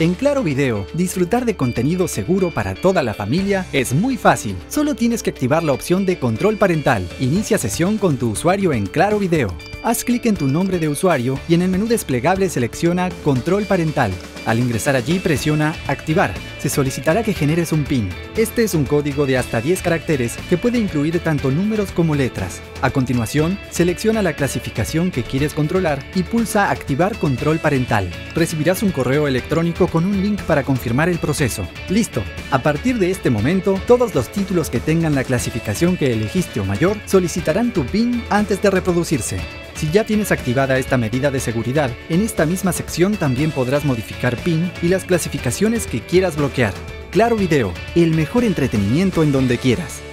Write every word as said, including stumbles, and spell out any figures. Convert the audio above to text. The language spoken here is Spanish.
En Claro Video, disfrutar de contenido seguro para toda la familia es muy fácil. Solo tienes que activar la opción de control parental. Inicia sesión con tu usuario en Claro Video. Haz clic en tu nombre de usuario y en el menú desplegable selecciona Control Parental. Al ingresar allí presiona Activar. Se solicitará que generes un PIN. Este es un código de hasta diez caracteres que puede incluir tanto números como letras. A continuación, selecciona la clasificación que quieres controlar y pulsa Activar Control Parental. Recibirás un correo electrónico con un link para confirmar el proceso. ¡Listo! A partir de este momento, todos los títulos que tengan la clasificación que elegiste o mayor solicitarán tu PIN antes de reproducirse. Si ya tienes activada esta medida de seguridad, en esta misma sección también podrás modificar PIN y las clasificaciones que quieras bloquear. Claro Video, el mejor entretenimiento en donde quieras.